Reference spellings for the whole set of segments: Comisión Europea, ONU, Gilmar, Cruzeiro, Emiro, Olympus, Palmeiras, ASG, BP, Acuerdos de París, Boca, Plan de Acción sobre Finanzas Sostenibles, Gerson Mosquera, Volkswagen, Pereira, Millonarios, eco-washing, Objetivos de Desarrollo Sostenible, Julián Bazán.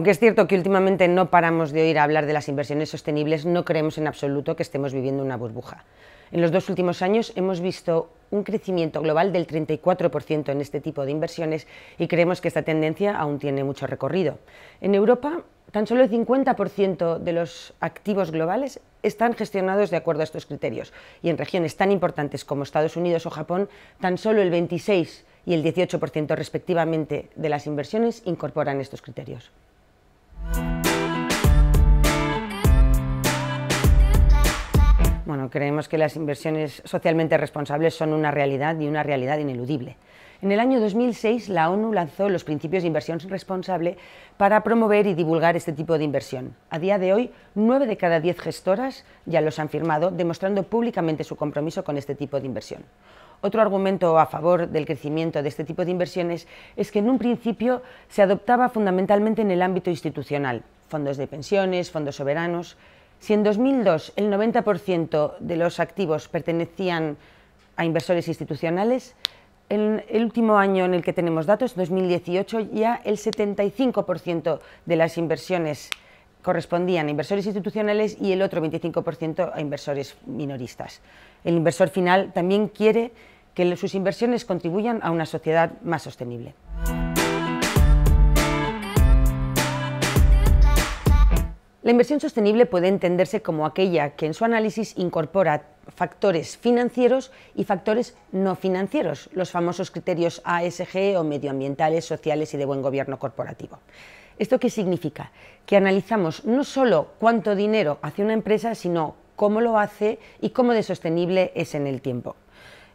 Aunque es cierto que últimamente no paramos de oír hablar de las inversiones sostenibles, no creemos en absoluto que estemos viviendo una burbuja. En los dos últimos años hemos visto un crecimiento global del 34% en este tipo de inversiones y creemos que esta tendencia aún tiene mucho recorrido. En Europa, tan solo el 50% de los activos globales están gestionados de acuerdo a estos criterios, y en regiones tan importantes como Estados Unidos o Japón, tan solo el 26% y el 18% respectivamente de las inversiones incorporan estos criterios. Bueno, creemos que las inversiones socialmente responsables son una realidad y una realidad ineludible. En el año 2006 la ONU lanzó los Principios de Inversión Responsable para promover y divulgar este tipo de inversión. A día de hoy, 9 de cada 10 gestoras ya los han firmado, demostrando públicamente su compromiso con este tipo de inversión. Otro argumento a favor del crecimiento de este tipo de inversiones es que en un principio se adoptaba fundamentalmente en el ámbito institucional, fondos de pensiones, fondos soberanos. Si en 2002 el 90% de los activos pertenecían a inversores institucionales, en el último año en el que tenemos datos, 2018, ya el 75% de las inversiones correspondían a inversores institucionales y el otro 25% a inversores minoristas. El inversor final también quiere que sus inversiones contribuyan a una sociedad más sostenible. La inversión sostenible puede entenderse como aquella que en su análisis incorpora factores financieros y factores no financieros, los famosos criterios ASG o medioambientales, sociales y de buen gobierno corporativo. ¿Esto qué significa? Que analizamos no solo cuánto dinero hace una empresa, sino cómo lo hace y cómo de sostenible es en el tiempo.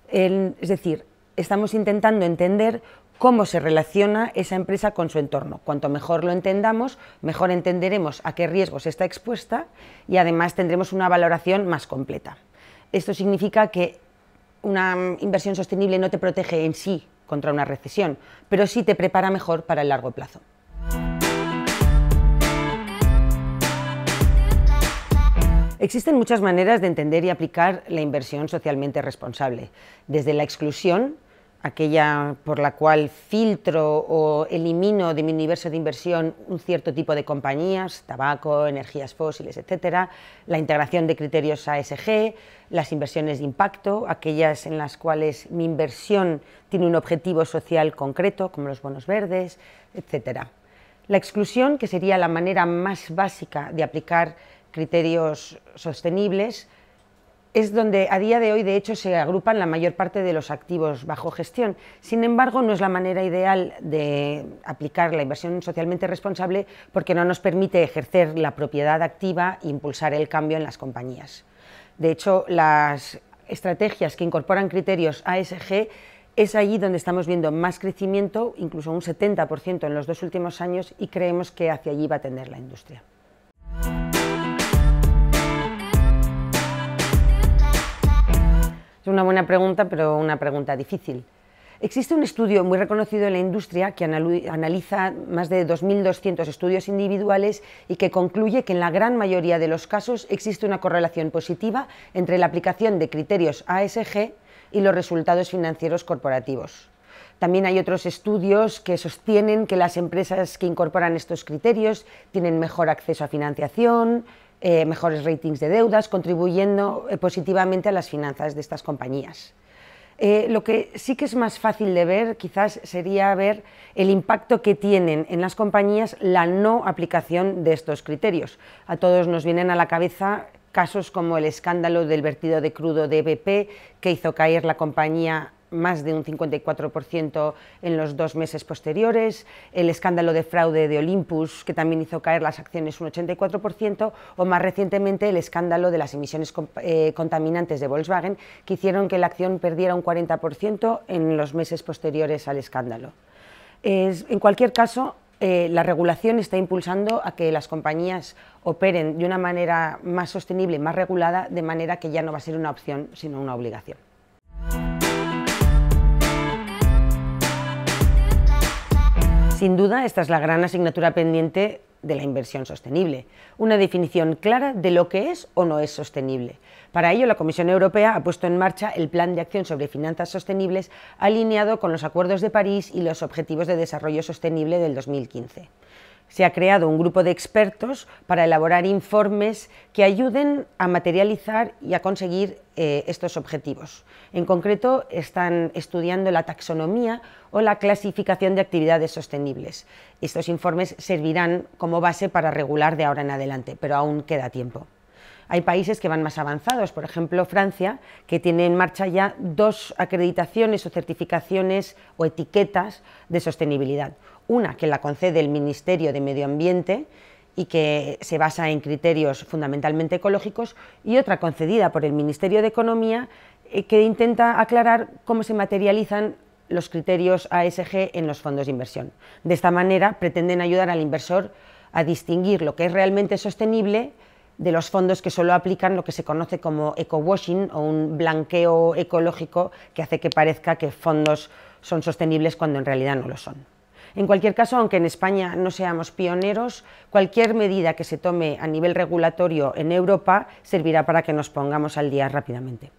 Es decir, estamos intentando entender cómo se relaciona esa empresa con su entorno. Cuanto mejor lo entendamos, mejor entenderemos a qué riesgos está expuesta y además tendremos una valoración más completa. Esto significa que una inversión sostenible no te protege en sí contra una recesión, pero sí te prepara mejor para el largo plazo. Existen muchas maneras de entender y aplicar la inversión socialmente responsable, desde la exclusión, aquella por la cual filtro o elimino de mi universo de inversión un cierto tipo de compañías, tabaco, energías fósiles, etc., la integración de criterios ASG, las inversiones de impacto, aquellas en las cuales mi inversión tiene un objetivo social concreto, como los bonos verdes, etc. La exclusión, que sería la manera más básica de aplicar criterios sostenibles, es donde a día de hoy, de hecho, se agrupan la mayor parte de los activos bajo gestión. Sin embargo, no es la manera ideal de aplicar la inversión socialmente responsable porque no nos permite ejercer la propiedad activa e impulsar el cambio en las compañías. De hecho, las estrategias que incorporan criterios ASG es allí donde estamos viendo más crecimiento, incluso un 70% en los dos últimos años, y creemos que hacia allí va a tender la industria. Es una buena pregunta, pero una pregunta difícil. Existe un estudio muy reconocido en la industria que analiza más de 2.200 estudios individuales y que concluye que en la gran mayoría de los casos existe una correlación positiva entre la aplicación de criterios ASG y los resultados financieros corporativos. También hay otros estudios que sostienen que las empresas que incorporan estos criterios tienen mejor acceso a financiación, mejores ratings de deudas, contribuyendo positivamente a las finanzas de estas compañías. Lo que sí que es más fácil de ver, quizás, sería ver el impacto que tienen en las compañías la no aplicación de estos criterios. A todos nos vienen a la cabeza casos como el escándalo del vertido de crudo de BP, que hizo caer la compañía más de un 54% en los 2 meses posteriores, el escándalo de fraude de Olympus, que también hizo caer las acciones un 84%, o más recientemente el escándalo de las emisiones contaminantes de Volkswagen, que hicieron que la acción perdiera un 40% en los meses posteriores al escándalo. En cualquier caso, la regulación está impulsando a que las compañías operen de una manera más sostenible, más regulada, de manera que ya no va a ser una opción, sino una obligación. Sin duda, esta es la gran asignatura pendiente de la inversión sostenible, una definición clara de lo que es o no es sostenible. Para ello, la Comisión Europea ha puesto en marcha el Plan de Acción sobre Finanzas Sostenibles, alineado con los Acuerdos de París y los Objetivos de Desarrollo Sostenible del 2015. Se ha creado un grupo de expertos para elaborar informes que ayuden a materializar y a conseguir estos objetivos. En concreto, están estudiando la taxonomía o la clasificación de actividades sostenibles. Estos informes servirán como base para regular de ahora en adelante, pero aún queda tiempo. Hay países que van más avanzados, por ejemplo Francia, que tiene en marcha ya 2 acreditaciones o certificaciones o etiquetas de sostenibilidad. Una que la concede el Ministerio de Medio Ambiente y que se basa en criterios fundamentalmente ecológicos, y otra concedida por el Ministerio de Economía que intenta aclarar cómo se materializan los criterios ASG en los fondos de inversión. De esta manera pretenden ayudar al inversor a distinguir lo que es realmente sostenible de los fondos que solo aplican lo que se conoce como eco-washing o un blanqueo ecológico que hace que parezca que fondos son sostenibles cuando en realidad no lo son. En cualquier caso, aunque en España no seamos pioneros, cualquier medida que se tome a nivel regulatorio en Europa servirá para que nos pongamos al día rápidamente.